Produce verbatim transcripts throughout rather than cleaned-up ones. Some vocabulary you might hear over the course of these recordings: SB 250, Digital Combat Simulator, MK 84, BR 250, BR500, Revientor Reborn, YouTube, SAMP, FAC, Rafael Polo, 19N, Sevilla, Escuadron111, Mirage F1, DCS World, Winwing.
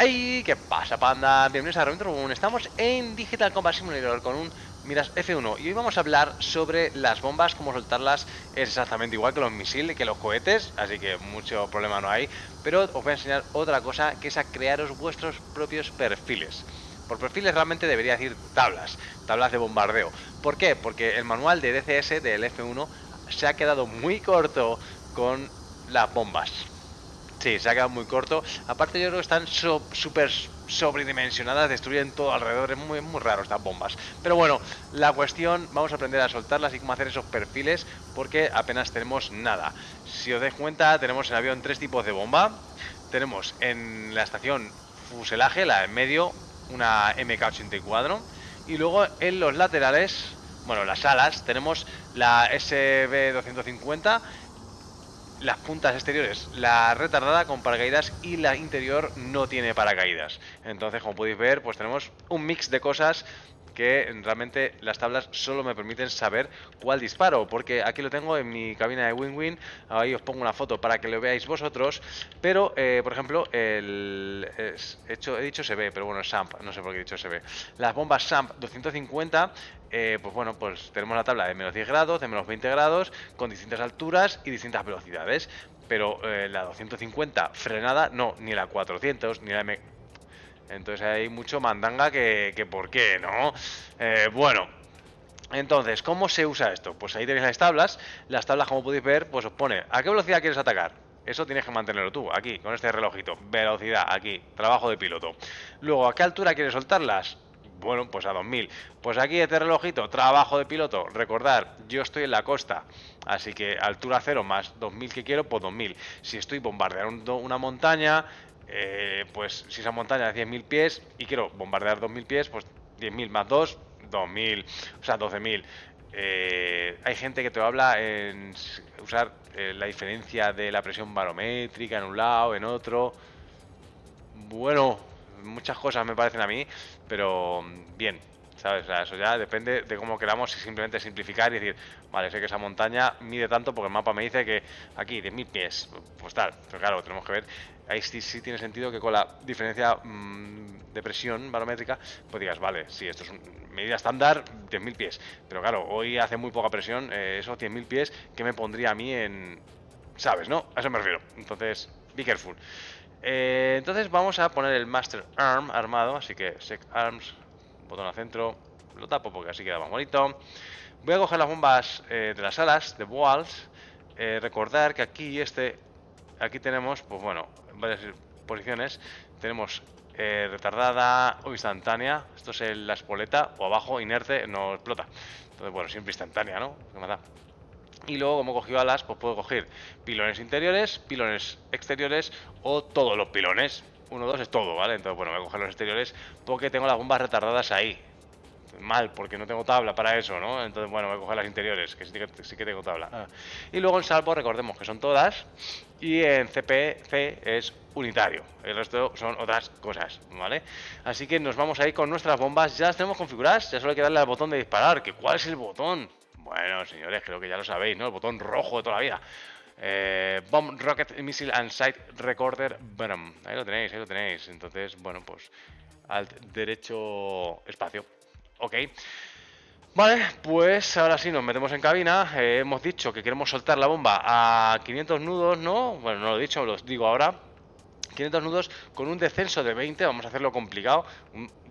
¡Ay! ¿Qué pasa, panda? Bienvenidos a Revientor Reborn. Estamos en Digital Combat Simulator con un Mirage F uno. Y hoy vamos a hablar sobre las bombas, cómo soltarlas. Es exactamente igual que los misiles, que los cohetes, así que mucho problema no hay. Pero os voy a enseñar otra cosa, que es a crearos vuestros propios perfiles. Por perfiles realmente debería decir tablas, tablas de bombardeo. ¿Por qué? Porque el manual de D C S del F uno se ha quedado muy corto con las bombas. Sí, se ha quedado muy corto. Aparte, yo creo que están so, súper sobredimensionadas, destruyen todo alrededor. Es muy, muy raro estas bombas. Pero bueno, la cuestión, vamos a aprender a soltarlas y cómo hacer esos perfiles, porque apenas tenemos nada. Si os dais cuenta, tenemos en el avión tres tipos de bomba. Tenemos en la estación fuselaje, la en medio, una M K ochenta y cuatro. Y luego en los laterales, bueno, las alas, tenemos la S B doscientos cincuenta. Las puntas exteriores, la retardada con paracaídas, y la interior no tiene paracaídas. Entonces, como podéis ver, pues tenemos un mix de cosas que realmente las tablas solo me permiten saber cuál disparo. Porque aquí lo tengo en mi cabina de Winwing, ahí os pongo una foto para que lo veáis vosotros. Pero, eh, por ejemplo, el es, he, hecho, he dicho se ve, pero bueno, SAMP, no sé por qué he dicho se ve. Las bombas SAMP doscientos cincuenta, eh, pues bueno, pues tenemos la tabla de menos diez grados, de menos veinte grados, con distintas alturas y distintas velocidades. Pero eh, la doscientos cincuenta frenada, no, ni la cuatrocientos, ni la M... Entonces hay mucho mandanga que, que por qué, ¿no? Eh, bueno, entonces, ¿cómo se usa esto? Pues ahí tenéis las tablas. Las tablas, como podéis ver, pues os pone ¿a qué velocidad quieres atacar? Eso tienes que mantenerlo tú, aquí, con este relojito. Velocidad, aquí, trabajo de piloto. Luego, ¿a qué altura quieres soltarlas? Bueno, pues a dos mil. Pues aquí este relojito, trabajo de piloto. Recordar, yo estoy en la costa, así que altura cero más dos mil que quiero, pues dos mil. Si estoy bombardeando una montaña... Eh, pues si esa montaña es diez mil pies y quiero bombardear dos mil pies, pues diez mil más dos, dos mil, o sea, doce mil. Eh, hay gente que te habla en usar eh, la diferencia de la presión barométrica en un lado, en otro. Bueno, muchas cosas me parecen a mí, pero bien, ¿sabes? O sea, eso ya depende de cómo queramos, y simplemente simplificar y decir, vale, sé que esa montaña mide tanto porque el mapa me dice que aquí diez mil pies, pues tal. Pero claro, tenemos que ver, ahí sí, sí tiene sentido que con la diferencia mmm, de presión barométrica, pues digas, vale, sí, esto es un, medida estándar, diez mil pies. Pero claro, hoy hace muy poca presión, eh, esos diez mil pies, ¿qué me pondría a mí en...? ¿Sabes, no? A eso me refiero. Entonces, be careful. Eh, entonces vamos a poner el Master Arm armado, así que Sec Arms... botón al centro, lo tapo porque así queda más bonito. Voy a coger las bombas eh, de las alas, de walls. Eh, recordar que aquí este, aquí tenemos, pues bueno, varias posiciones. Tenemos eh, retardada o instantánea. Esto es el, la espoleta, o abajo, inerte, no explota. Entonces, bueno, siempre instantánea, ¿no? ¿Qué más da? Y luego, como he cogido alas, pues puedo coger pilones interiores, pilones exteriores o todos los pilones. uno, dos es todo, ¿vale? Entonces, bueno, voy a coger los exteriores porque tengo las bombas retardadas ahí. Mal, porque no tengo tabla para eso, ¿no? Entonces, bueno, voy a coger las interiores, que sí que, sí que tengo tabla. Ah. Y luego en salvo, recordemos que son todas. Y en C P C es unitario. El resto son otras cosas, ¿vale? Así que nos vamos a ir con nuestras bombas. Ya las tenemos configuradas, ya solo hay que darle al botón de disparar. ¿Que cuál es el botón? Bueno, señores, creo que ya lo sabéis, ¿no? El botón rojo de toda la vida. Eh, Bomb Rocket Missile and Sight Recorder. Boom. Ahí lo tenéis, ahí lo tenéis. Entonces, bueno, pues alt derecho espacio. Ok. Vale, pues ahora sí nos metemos en cabina. Eh, hemos dicho que queremos soltar la bomba a quinientos nudos, ¿no? Bueno, no lo he dicho, lo digo ahora. quinientos nudos con un descenso de veinte. Vamos a hacerlo complicado.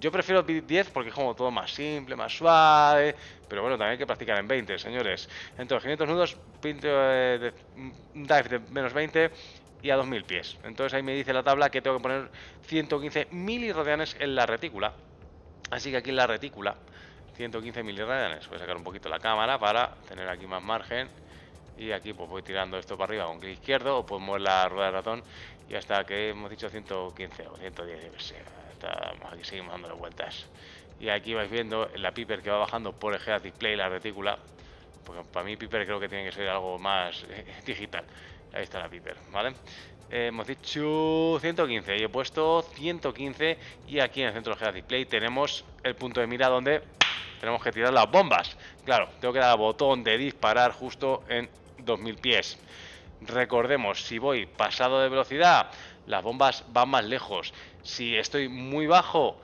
Yo prefiero diez porque es como todo más simple, más suave. Pero bueno, también hay que practicar en veinte, señores. Entonces, quinientos nudos, pinto, eh, de, un dive de menos veinte y a dos mil pies. Entonces ahí me dice la tabla que tengo que poner ciento quince milirradianes en la retícula. Así que aquí en la retícula, ciento quince milirradianes. Voy a sacar un poquito la cámara para tener aquí más margen. Y aquí pues voy tirando esto para arriba con clic izquierdo, o puedo mover la rueda del ratón y hasta que hemos dicho ciento quince o ciento diez, no sé, estamos aquí, seguimos dándole vueltas. Y aquí vais viendo la piper que va bajando por el head display, la retícula, porque para mí piper creo que tiene que ser algo más eh, digital. Ahí está la piper, ¿vale? Eh, hemos dicho ciento quince y he puesto ciento quince, y aquí en el centro del head display tenemos el punto de mira donde tenemos que tirar las bombas. Claro, tengo que dar al botón de disparar justo en dos mil pies. Recordemos, si voy pasado de velocidad, las bombas van más lejos. Si estoy muy bajo,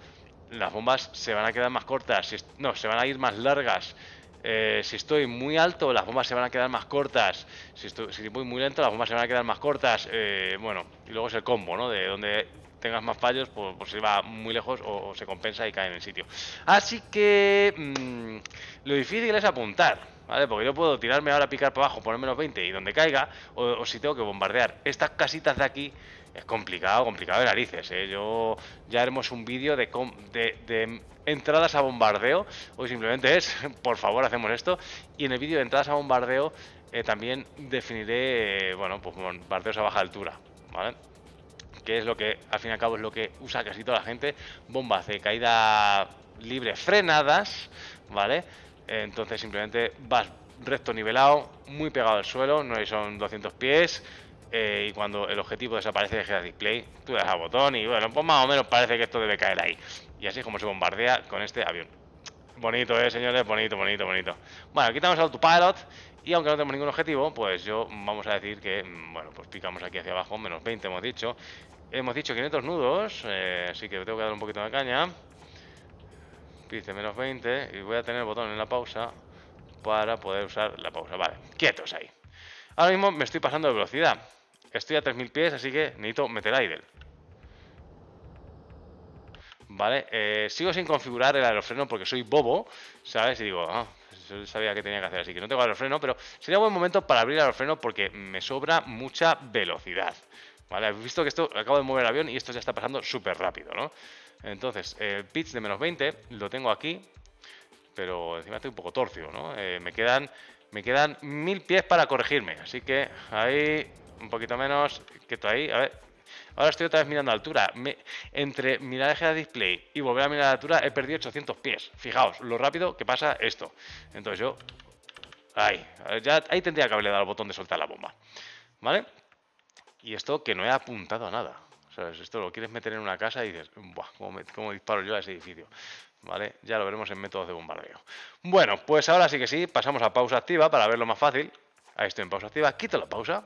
las bombas se van a quedar más cortas. Si no, se van a ir más largas. Eh, si estoy muy alto, las bombas se van a quedar más cortas. Si estoy, si voy muy lento, las bombas se van a quedar más cortas. Eh, bueno, y luego es el combo, ¿no? De donde tengas más fallos, pues, pues se va muy lejos o, o se compensa y cae en el sitio. Así que mmm, lo difícil es apuntar. ¿Vale? Porque yo puedo tirarme ahora a picar para abajo, poner menos veinte y donde caiga, o, o si tengo que bombardear estas casitas de aquí, es complicado, complicado de narices, ¿eh? Yo ya haremos un vídeo de, de, de entradas a bombardeo, o simplemente es, por favor, hacemos esto, y en el vídeo de entradas a bombardeo eh, también definiré, eh, bueno, pues bombardeos a baja altura, ¿vale? Que es lo que, al fin y al cabo, es lo que usa casi toda la gente, bombas de caída libre frenadas, ¿vale? Entonces simplemente vas recto nivelado, muy pegado al suelo, no son doscientos pies, eh, y cuando el objetivo desaparece de el display, tú das al botón y bueno, pues más o menos parece que esto debe caer ahí. Y así es como se bombardea con este avión. Bonito, eh, señores, bonito, bonito, bonito. Bueno, quitamos el autopilot y aunque no tenemos ningún objetivo, pues yo vamos a decir que, bueno, pues picamos aquí hacia abajo, menos veinte hemos dicho. Hemos dicho quinientos nudos, eh, así que tengo que dar un poquito de caña. Dice menos veinte y voy a tener el botón en la pausa para poder usar la pausa. Vale, quietos ahí. Ahora mismo me estoy pasando de velocidad. Estoy a tres mil pies, así que necesito meter idle. Vale, eh, sigo sin configurar el aerofreno porque soy bobo, ¿sabes? Y digo, ah, yo sabía que tenía que hacer, así que no tengo aerofreno, pero sería buen momento para abrir el aerofreno porque me sobra mucha velocidad. Vale, habéis visto que esto, acabo de mover el avión y esto ya está pasando súper rápido, ¿no? Entonces, el pitch de menos veinte lo tengo aquí, pero encima estoy un poco torcio, ¿no? Eh, me quedan me quedan mil pies para corregirme, así que ahí, un poquito menos, quieto ahí, a ver. Ahora estoy otra vez mirando altura. Me, entre mirar eje de display y volver a mirar la altura he perdido ochocientos pies. Fijaos lo rápido que pasa esto. Entonces yo, ahí, ya, ahí tendría que haberle dado el botón de soltar la bomba, ¿vale? Y esto que no he apuntado a nada. ¿Sabes? Esto lo quieres meter en una casa y dices, buah, ¿cómo, me, ¿cómo disparo yo a ese edificio? ¿Vale? Ya lo veremos en métodos de bombardeo. Bueno, pues ahora sí que sí, pasamos a pausa activa para verlo más fácil. Ahí estoy en pausa activa, quito la pausa.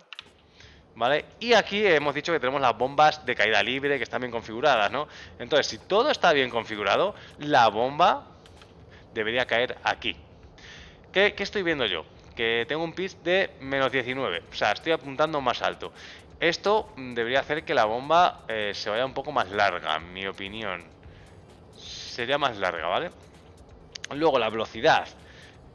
¿Vale? Y aquí hemos dicho que tenemos las bombas de caída libre que están bien configuradas, ¿no? Entonces, si todo está bien configurado, la bomba debería caer aquí. ¿Qué, qué estoy viendo yo? Que tengo un pitch de menos diecinueve, o sea, estoy apuntando más alto. Esto debería hacer que la bomba eh, se vaya un poco más larga, en mi opinión. Sería más larga, ¿vale? Luego la velocidad.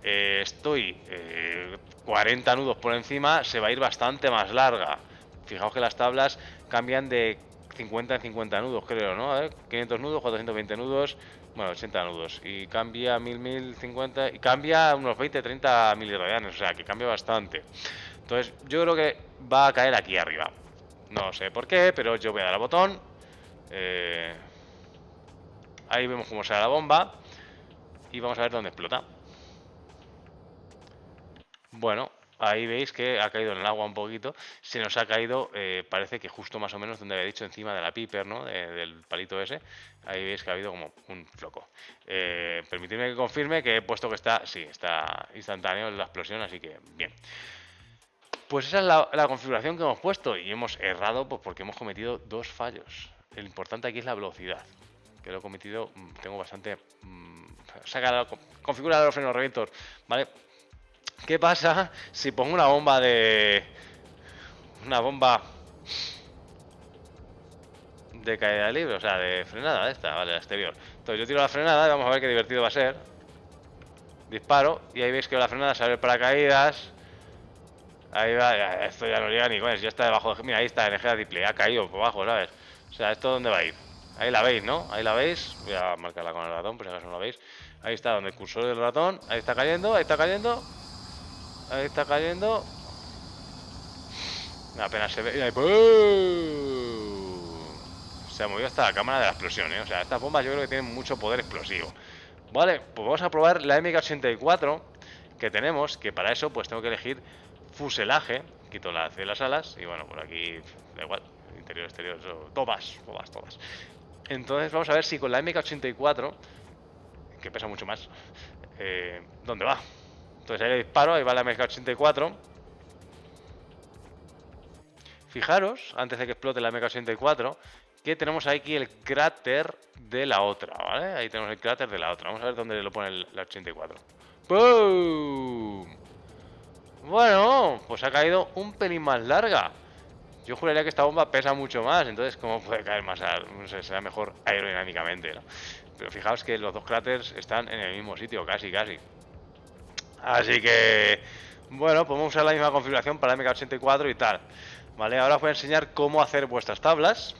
Eh, estoy eh, cuarenta nudos por encima, se va a ir bastante más larga. Fijaos que las tablas cambian de cincuenta en cincuenta nudos, creo, ¿no? A ver, quinientos nudos, cuatrocientos veinte nudos, bueno, ochenta nudos. Y cambia mil, mil cincuenta, y cambia unos veinte, treinta milirradianes, o sea, que cambia bastante. Entonces, yo creo que va a caer aquí arriba. No sé por qué, pero yo voy a dar al botón. Eh, ahí vemos cómo sale la bomba. Y vamos a ver dónde explota. Bueno, ahí veis que ha caído en el agua un poquito. Se nos ha caído, eh, parece que justo más o menos donde había dicho, encima de la piper, ¿no? De, del palito ese. Ahí veis que ha habido como un floco. Eh, permitidme que confirme que he puesto que está, sí, está instantáneo la explosión, así que bien. Pues esa es la, la configuración que hemos puesto y hemos errado pues porque hemos cometido dos fallos. El importante aquí es la velocidad, que lo he cometido, tengo bastante... Mmm, saca la, configura el aerofreno Revientor, ¿vale? ¿Qué pasa si pongo una bomba de... Una bomba... De caída libre, o sea, de frenada de esta, ¿vale? La exterior. Entonces yo tiro la frenada y vamos a ver qué divertido va a ser. Disparo y ahí veis que la frenada sale el paracaídas... Ahí va, ya, esto ya no llega ni con eso, ya está debajo de... Mira, ahí está, en eje de display, ha caído por abajo, ¿sabes? O sea, ¿esto dónde va a ir? Ahí la veis, ¿no? Ahí la veis, voy a marcarla con el ratón, por si acaso no la veis. Ahí está, donde el cursor del ratón, ahí está cayendo, ahí está cayendo. Ahí está cayendo. Apenas se ve... Y ahí... Se ha movido hasta la cámara de la explosión, ¿eh? O sea, estas bombas yo creo que tienen mucho poder explosivo. Vale, pues vamos a probar la M K ochenta y cuatro que tenemos, que para eso pues tengo que elegir... Fuselaje, quito la C de las alas y bueno, por aquí da igual, interior, exterior, eso, todas, todas, todas. Entonces vamos a ver si con la M K ochenta y cuatro, que pesa mucho más, eh, ¿dónde va? Entonces ahí le disparo, ahí va la M K ochenta y cuatro. Fijaros, antes de que explote la M K ochenta y cuatro, que tenemos aquí el cráter de la otra, ¿vale? Ahí tenemos el cráter de la otra. Vamos a ver dónde lo pone la ochenta y cuatro. ¡Boom! Bueno, pues ha caído un pelín más larga. Yo juraría que esta bomba pesa mucho más, entonces ¿cómo puede caer más? No sé, será mejor aerodinámicamente, ¿no? Pero fijaos que los dos cráteres están en el mismo sitio, casi, casi. Así que, bueno, podemos usar la misma configuración para la M K ochenta y cuatro y tal. Vale, ahora os voy a enseñar cómo hacer vuestras tablas.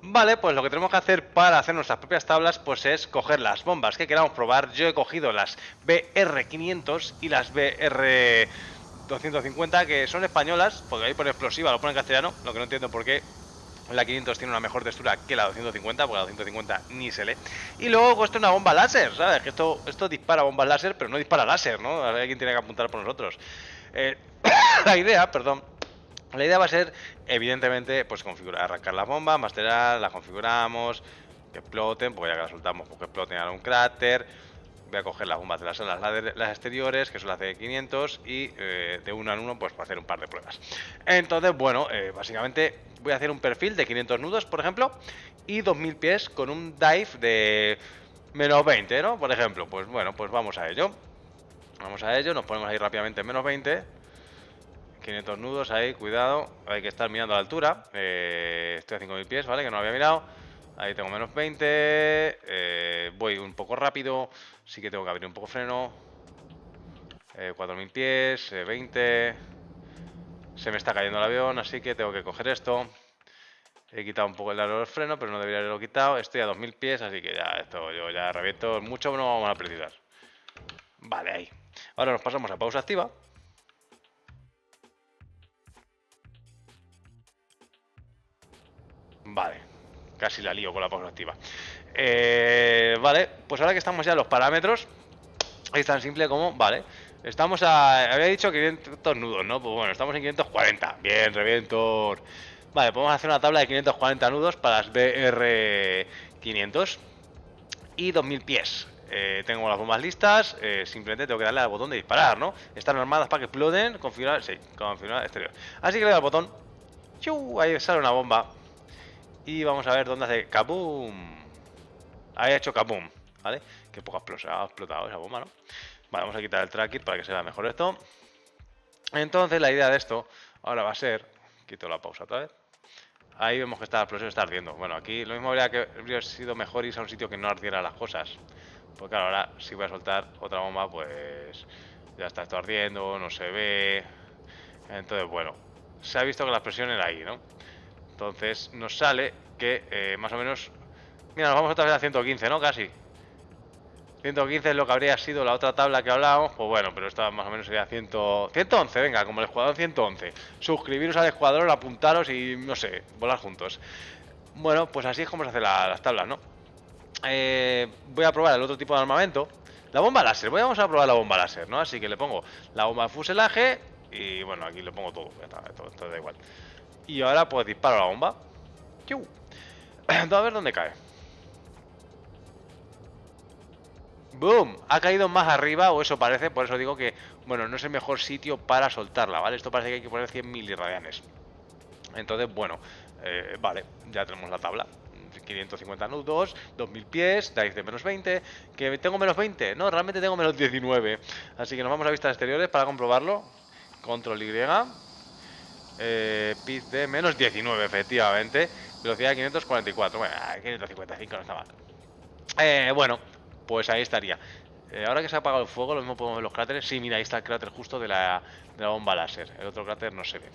Vale, pues lo que tenemos que hacer para hacer nuestras propias tablas pues es coger las bombas que queramos probar. Yo he cogido las B R quinientos y las B R doscientos cincuenta, que son españolas, porque ahí pone explosiva, lo pone en castellano, lo que no entiendo por qué la quinientos tiene una mejor textura que la doscientos cincuenta, porque la doscientos cincuenta ni se lee. Y luego he puesto una bomba láser, ¿sabes? Que esto, esto dispara bombas láser, pero no dispara láser, ¿no? Alguien tiene que apuntar por nosotros. Eh, la idea, perdón. La idea va a ser, evidentemente, pues configurar, arrancar las bombas, masterar, las configuramos, que exploten, porque ya que las soltamos, pues que exploten a un cráter. Voy a coger las bombas de las alas, las exteriores, que son las de quinientos, y eh, de uno en uno, pues para hacer un par de pruebas. Entonces, bueno, eh, básicamente voy a hacer un perfil de quinientos nudos, por ejemplo, y dos mil pies con un dive de menos veinte, ¿no? Por ejemplo, pues bueno, pues vamos a ello. Vamos a ello, nos ponemos ahí rápidamente en menos veinte. quinientos nudos ahí, cuidado, hay que estar mirando a la altura. Eh, estoy a cinco mil pies, ¿vale? Que no lo había mirado. Ahí tengo menos veinte, eh, voy un poco rápido, sí que tengo que abrir un poco freno. eh, cuatro mil pies, eh, veinte. Se me está cayendo el avión, así que tengo que coger esto. He quitado un poco el largo del freno, pero no debería haberlo quitado. Estoy a dos mil pies, así que ya esto yo ya reviento. Mucho no vamos a precisar. Vale, ahí. Ahora nos pasamos a pausa activa. Vale, casi la lío con la pausa activa. Eh, vale, pues ahora que estamos ya en los parámetros, es tan simple como, vale, estamos a, había dicho quinientos nudos, ¿no? Pues bueno, estamos en quinientos cuarenta, bien, Revientor. Vale, podemos hacer una tabla de quinientos cuarenta nudos para las B R quinientos y dos mil pies. Eh, tengo las bombas listas, eh, simplemente tengo que darle al botón de disparar, ¿no? Están armadas para que exploten, configurar, sí, configurar exterior. Así que le doy al botón, ¡yu! Ahí sale una bomba. Y vamos a ver dónde hace kaboom. Ahí ha hecho kaboom, ¿vale? Qué poco ha explotado esa bomba, ¿no? Vale, vamos a quitar el tracker para que se vea mejor esto. Entonces la idea de esto ahora va a ser... Quito la pausa otra vez. Ahí vemos que esta explosión está ardiendo. Bueno, aquí lo mismo habría, que, habría sido mejor irse a un sitio que no ardiera las cosas. Porque claro, ahora si voy a soltar otra bomba, pues... Ya está esto ardiendo, no se ve... Entonces, bueno, se ha visto que la explosión era ahí, ¿no? Entonces nos sale que eh, más o menos... Mira, nos vamos otra vez a ciento quince, ¿no? Casi. ciento quince es lo que habría sido la otra tabla que hablábamos. Pues bueno, pero esta más o menos sería cien... ciento once, venga, como el Escuadrón ciento once. Suscribiros al Escuadrón, apuntaros y, no sé, volar juntos. Bueno, pues así es como se hacen la, las tablas, ¿no? Eh, voy a probar el otro tipo de armamento. La bomba láser, voy a, vamos a probar la bomba láser, ¿no? Así que le pongo la bomba de fuselaje y, bueno, aquí le pongo todo. Ya está, todo, todo da igual. Y ahora pues disparo la bomba. ¡Yu! A ver dónde cae. ¡Boom! Ha caído más arriba, o eso parece. Por eso digo que, bueno, no es el mejor sitio para soltarla, ¿vale? Esto parece que hay que poner cien milirradianes. Entonces, bueno, eh, vale, ya tenemos la tabla. quinientos cincuenta nudos, dos mil pies, dive de menos veinte. ¿Que tengo menos veinte? No, realmente tengo menos diecinueve. Así que nos vamos a vistas exteriores para comprobarlo. Control Y. Eh, Pitch de menos diecinueve, efectivamente. Velocidad de quinientos cuarenta y cuatro. Bueno, quinientos cincuenta y cinco no está mal. Eh, bueno, pues ahí estaría. Eh, ahora que se ha apagado el fuego, lo mismo podemos ver los cráteres. Sí, mira, ahí está el cráter justo de la, de la bomba láser. El otro cráter no se ve.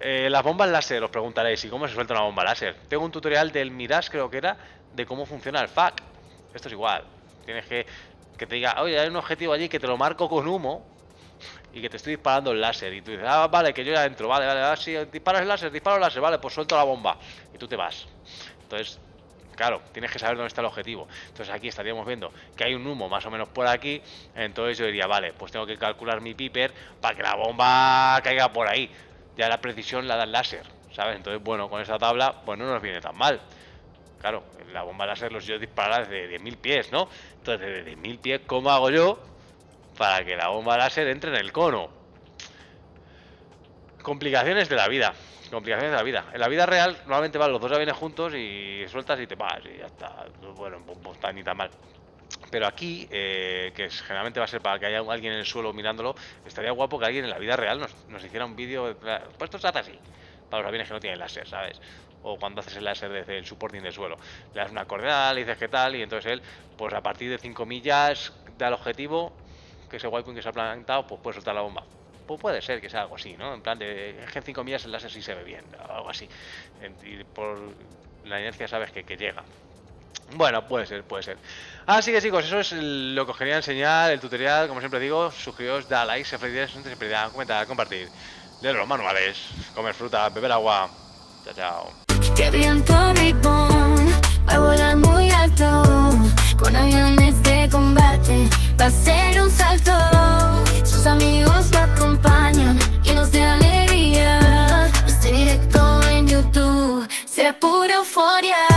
Eh, las bombas láser, os preguntaréis, ¿y cómo se suelta una bomba láser? Tengo un tutorial del Mirage, creo que era, de cómo funciona el F A C. Esto es igual. Tienes que que te diga, oye, hay un objetivo allí que te lo marco con humo. Y que te estoy disparando el láser. Y tú dices, ah, vale, que yo ya entro. Vale, vale, vale, si disparas el láser, disparo el láser. Vale, pues suelto la bomba. Y tú te vas. Entonces, claro, tienes que saber dónde está el objetivo. Entonces aquí estaríamos viendo que hay un humo más o menos por aquí. Entonces yo diría, vale, pues tengo que calcular mi piper para que la bomba caiga por ahí. Ya la precisión la da el láser, ¿sabes? Entonces, bueno, con esta tabla, pues no nos viene tan mal. Claro, la bomba láser los yo disparar desde diez mil pies, ¿no? Entonces, desde diez mil pies, ¿cómo hago yo para que la bomba láser entre en el cono? Complicaciones de la vida. Complicaciones de la vida. En la vida real, normalmente van los dos aviones juntos y sueltas y te vas y ya está. Bueno, pues está ni tan mal. Pero aquí, eh, que generalmente va a ser para que haya alguien en el suelo mirándolo, estaría guapo que alguien en la vida real nos, nos hiciera un vídeo. Pues esto se hace así. Para los aviones que no tienen láser, ¿sabes? O cuando haces el láser desde el supporting del suelo. Le das una coordenada, le dices qué tal, y entonces él, pues a partir de cinco millas, da el objetivo, que ese Waypoint que se ha plantado, pues puede soltar la bomba. Pues puede ser que sea algo así, ¿no? En plan de en cinco millas el láser sí se ve bien, o algo así. Y por la inercia sabes que, que llega. Bueno, puede ser, puede ser. Así que chicos, eso es lo que os quería enseñar, el tutorial, como siempre digo, suscribiros, da like, se felices, no se pierdan, comentar, compartir. Leer los manuales, comer fruta, beber agua. Chao, chao. Revientor Reborn, va a volar muy alto, con aviones de combate, va a ser un salto. Sus amigos me acompañan, llenos de alegría. Este directo en YouTube, será pura euforia.